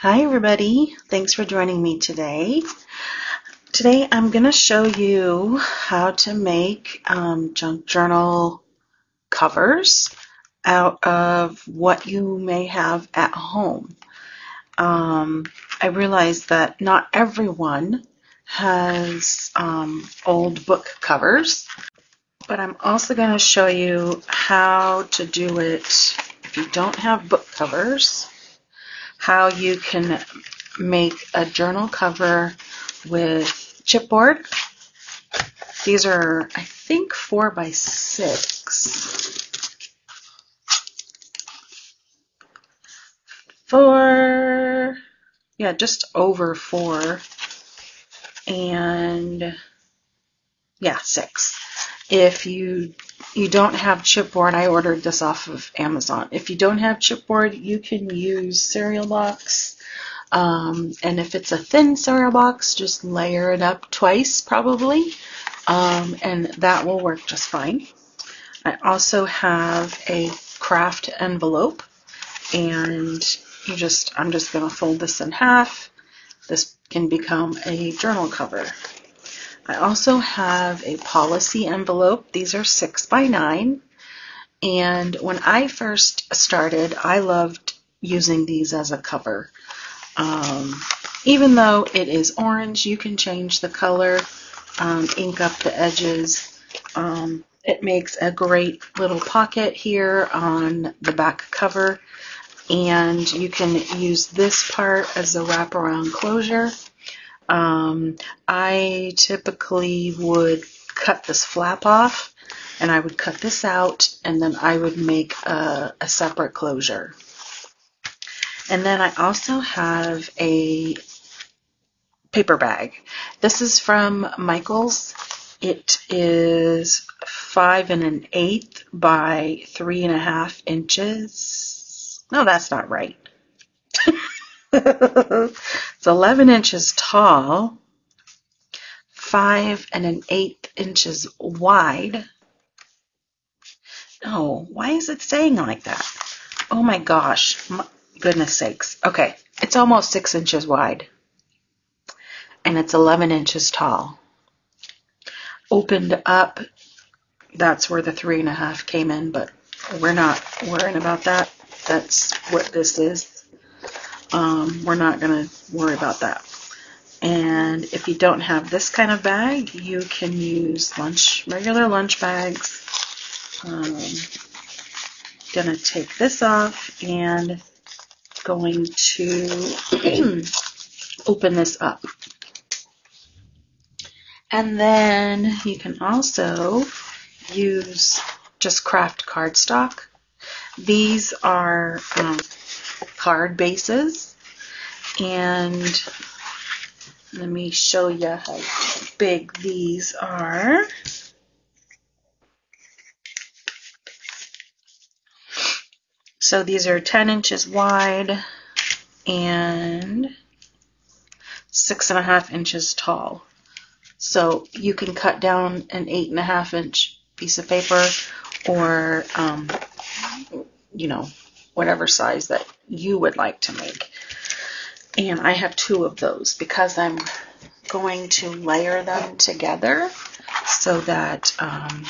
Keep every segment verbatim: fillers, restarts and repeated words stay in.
Hi everybody, thanks for joining me today. Today I'm going to show you how to make um, junk journal covers out of what you may have at home. Um, I realize that not everyone has um, old book covers, but I'm also going to show you how to do it if you don't have book covers. How you can make a journal cover with chipboard. These are, I think, four by six. Four, yeah, just over four, and yeah, six. If you you don't have chipboard, I ordered this off of Amazon. If you don't have chipboard, you can use cereal box. Um, and if it's a thin cereal box, just layer it up twice probably. Um, and that will work just fine. I also have a craft envelope, and you just I'm just going to fold this in half. This can become a journal cover. I also have a policy envelope. These are six by nine. And when I first started, I loved using these as a cover. Um, even though it is orange, you can change the color, um, ink up the edges. Um, it makes a great little pocket here on the back cover. And you can use this part as a wraparound closure. Um, I typically would cut this flap off, and I would cut this out, and then I would make a, a separate closure. And then I also have a paper bag. This is from Michaels. It is five and an eighth by three and a half inches. No, that's not right. It's eleven inches tall, five and an eighth inches wide. No, why is it saying like that? Oh my gosh, my goodness sakes. Okay, it's almost six inches wide, and it's eleven inches tall. Opened up, that's where the three and a half came in, but we're not worrying about that. That's what this is. Um, we're not going to worry about that. And if you don't have this kind of bag, you can use lunch, regular lunch bags. Um, going to take this off and going to open this up. And then you can also use just craft cardstock. These are um, card bases, and let me show you how big these are. So these are ten inches wide and six and a half inches tall. So you can cut down an eight and a half inch piece of paper, or um, you know, whatever size that you would like to make. And I have two of those because I'm going to layer them together so that um,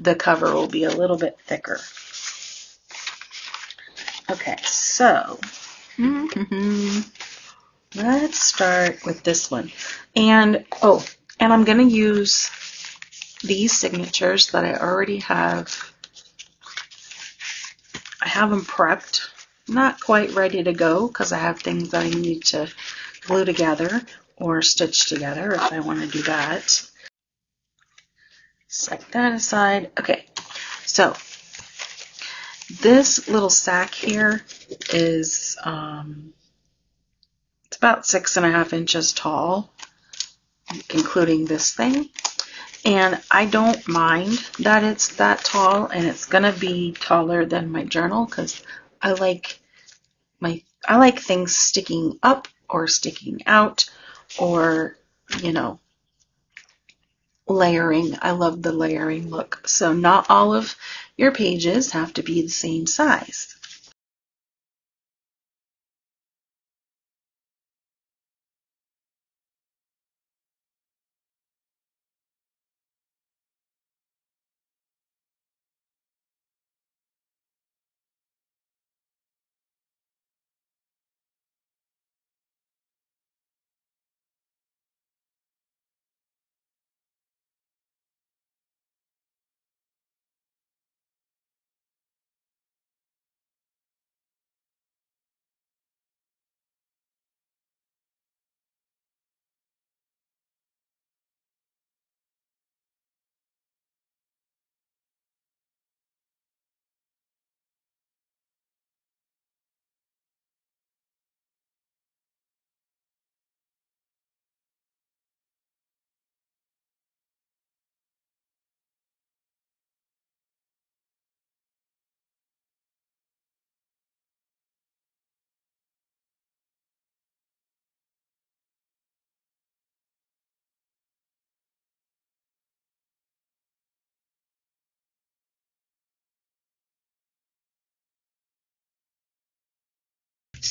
the cover will be a little bit thicker. Okay, so mm-hmm, let's start with this one. And oh, and I'm going to use these signatures that I already have. I have them prepped, not quite ready to go, because I have things that I need to glue together or stitch together if I want to do that. Set that aside. Okay, so this little sack here is um, it's about six and a half inches tall, including this thing. And I don't mind that it's that tall, and it's gonna be taller than my journal because I like my I like things sticking up or sticking out, or you know, layering. I love the layering look. So not all of your pages have to be the same size.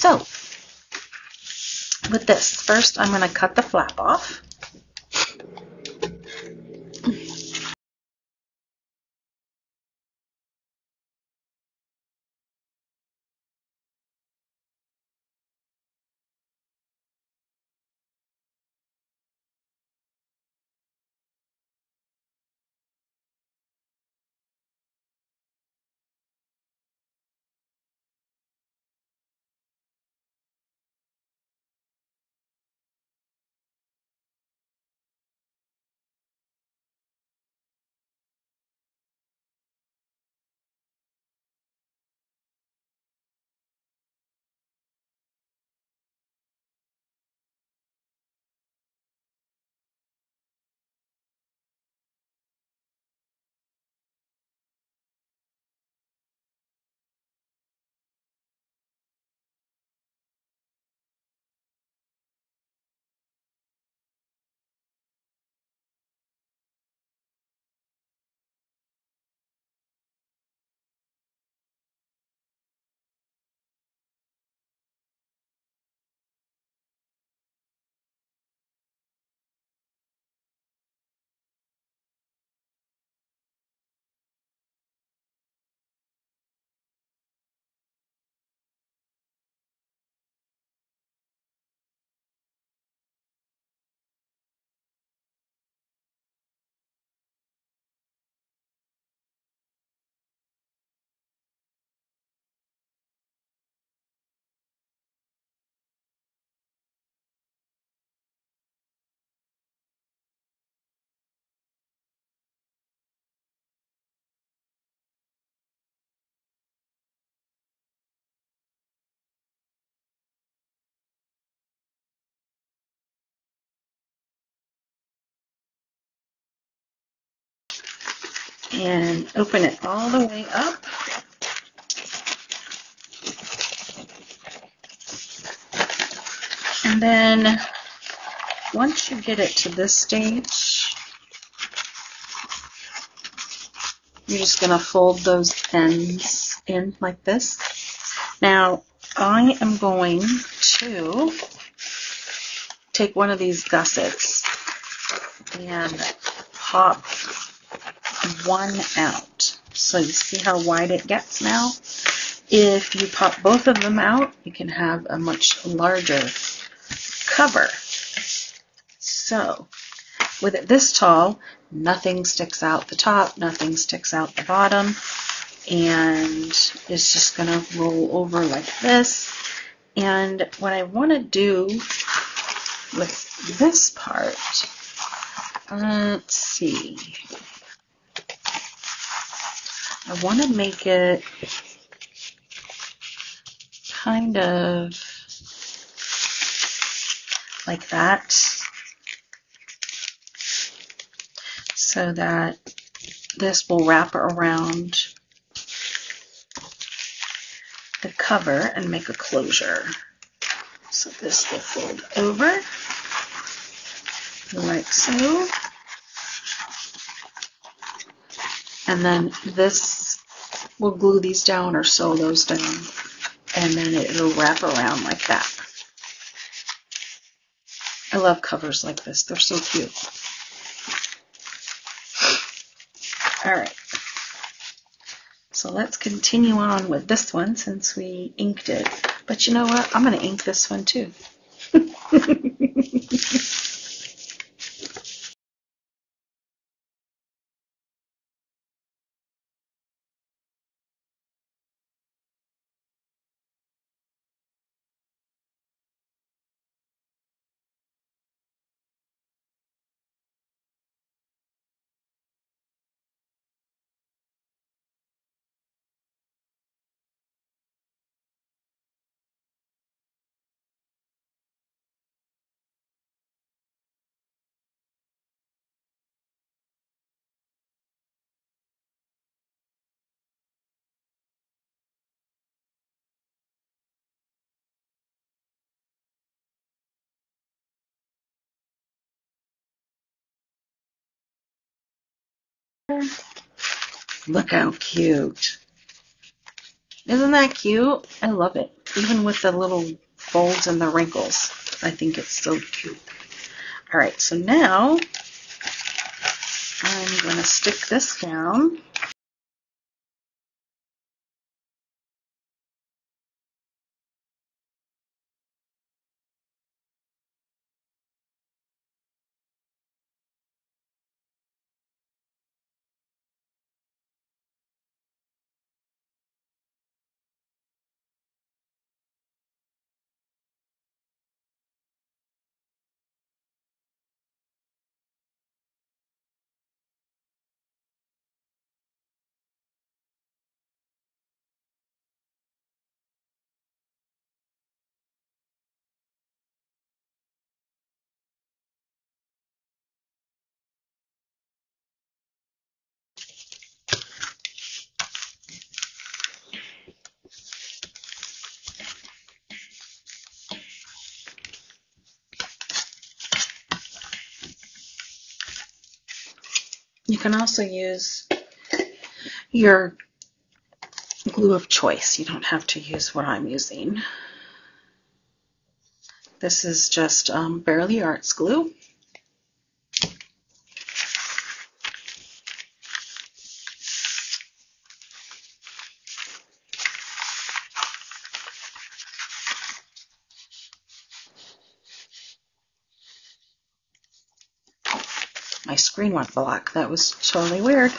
So with this, first I'm going to cut the flap off. And open it all the way up. And then once you get it to this stage, you're just going to fold those ends in like this. Now I am going to take one of these gussets and pop one out. So you see how wide it gets now? If you pop both of them out, you can have a much larger cover. So with it this tall, nothing sticks out the top, nothing sticks out the bottom, and it's just going to roll over like this. And what I want to do with this part, let's see. I want to make it kind of like that so that this will wrap around the cover and make a closure. So this will fold over like so. And then this will glue these down or sew those down, and then it'll wrap around like that. I love covers like this. They're so cute. All right. So let's continue on with this one since we inked it. But you know what? I'm going to ink this one too. Look how cute. Isn't that cute? I love it. Even with the little folds and the wrinkles, I think it's so cute. All right, so now I'm going to stick this down. You can also use your glue of choice. You don't have to use what I'm using. This is just um, Bearly Art's glue. My screen went black. That was totally weird.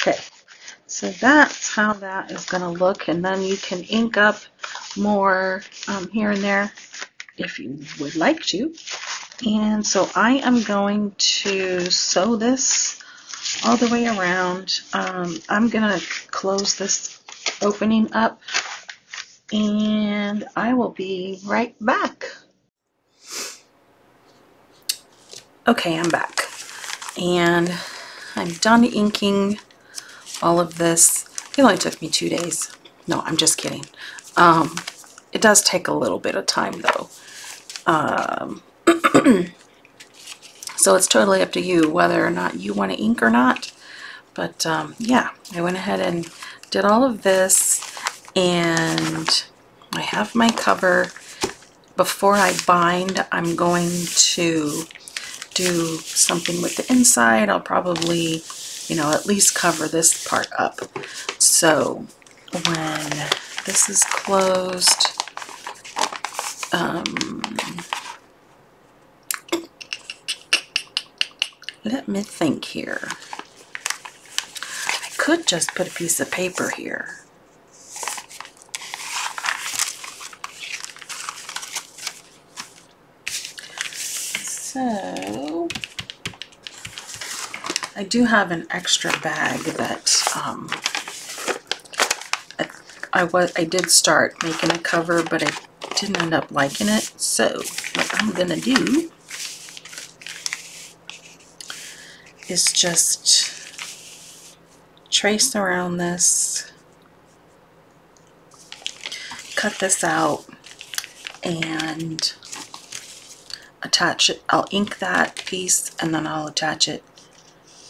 Okay, so that's how that is going to look, and then you can ink up more um, here and there if you would like to. And so I am going to sew this all the way around. Um, I'm going to close this opening up, and I will be right back. Okay, I'm back, and I'm done inking all of this. It only took me two days. No, I'm just kidding. Um, it does take a little bit of time, though. Um, so it's totally up to you whether or not you want to ink or not. But um, yeah, I went ahead and did all of this, and I have my cover. Before I bind, I'm going to do something with the inside. I'll probably, you know, at least cover this part up. So when this is closed, um, let me think here. I could just put a piece of paper here. So I do have an extra bag that um, I, I was I did start making a cover, but I didn't end up liking it. So what I'm gonna do is just trace around this, cut this out, and attach it. I'll ink that piece, and then I'll attach it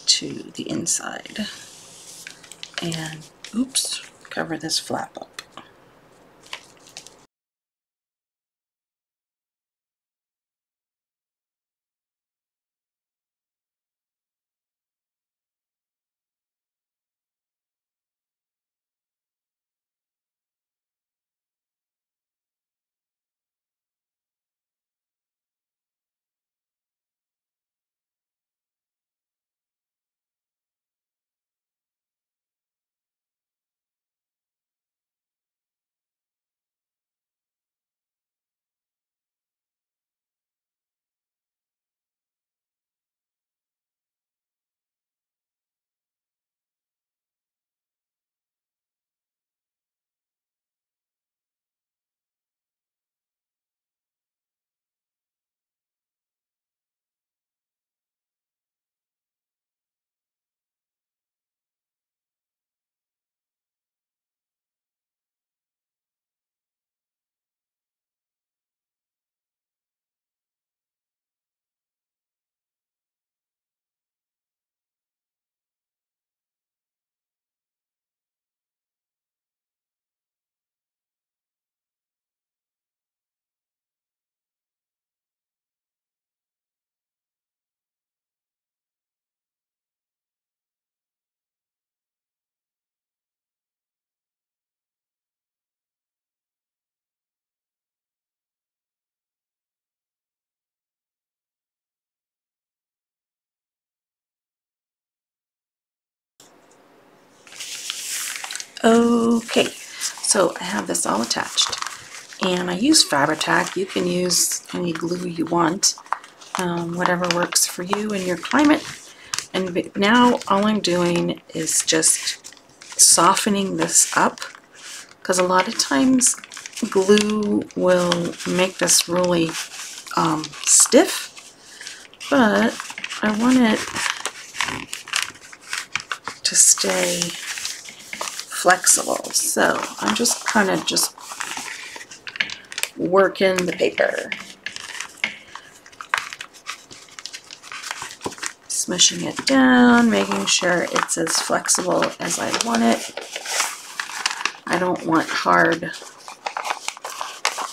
to the inside, and oops, cover this flap up. Okay, so I have this all attached, and I use Fabri-Tac. You can use any glue you want, um, whatever works for you and your climate. And now all I'm doing is just softening this up, because a lot of times glue will make this really um, stiff, but I want it to stay flexible. So I'm just kind of just working the paper, smishing it down, making sure it's as flexible as I want it. I don't want hard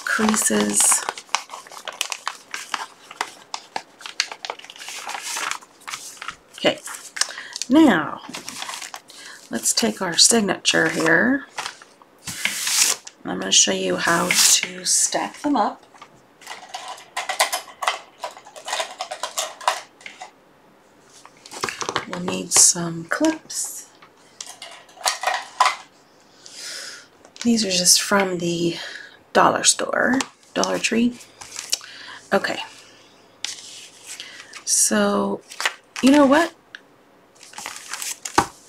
creases. Okay, now let's take our signature here. I'm going to show you how to stack them up. We'll need some clips. These are just from the dollar store, Dollar Tree. Okay. So, you know what?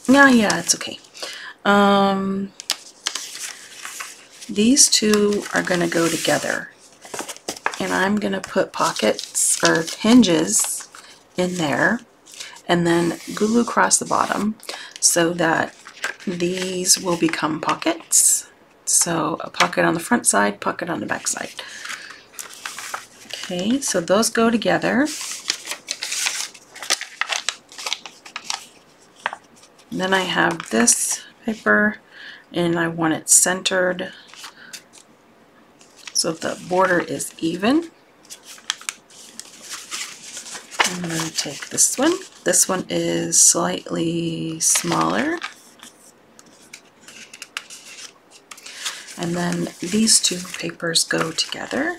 Yeah, yeah, it's okay. Um... These two are going to go together, and I'm going to put pockets or hinges in there and then glue across the bottom so that these will become pockets. So a pocket on the front side, pocket on the back side. Okay, so those go together. And then I have this paper, and I want it centered, so the border is even. I'm going to take this one. This one is slightly smaller. And then these two papers go together.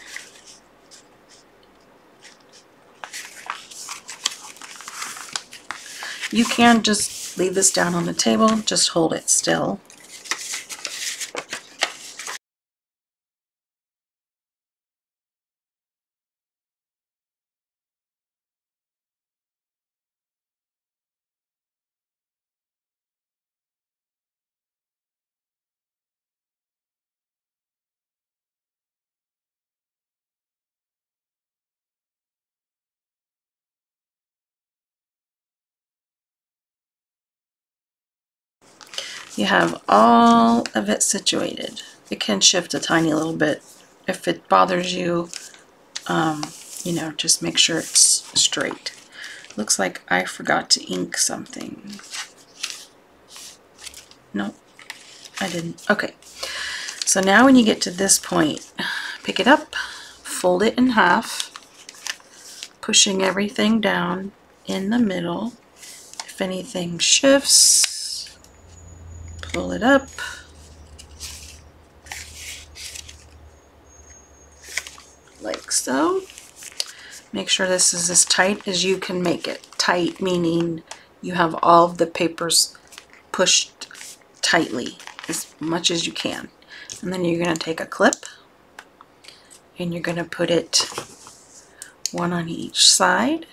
You can just leave this down on the table, just hold it still. You have all of it situated. It can shift a tiny little bit. If it bothers you, um, you know, just make sure it's straight. Looks like I forgot to ink something. Nope, I didn't. Okay, so now when you get to this point, pick it up, fold it in half, pushing everything down in the middle. If anything shifts, pull it up. Like so. Make sure this is as tight as you can make it. Tight meaning you have all of the papers pushed tightly as much as you can. And then you're going to take a clip and you're going to put it one on each side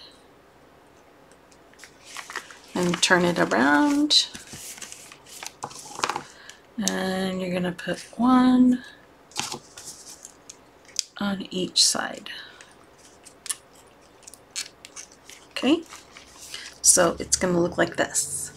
and turn it around. And you're going to put one on each side. Okay, so it's going to look like this.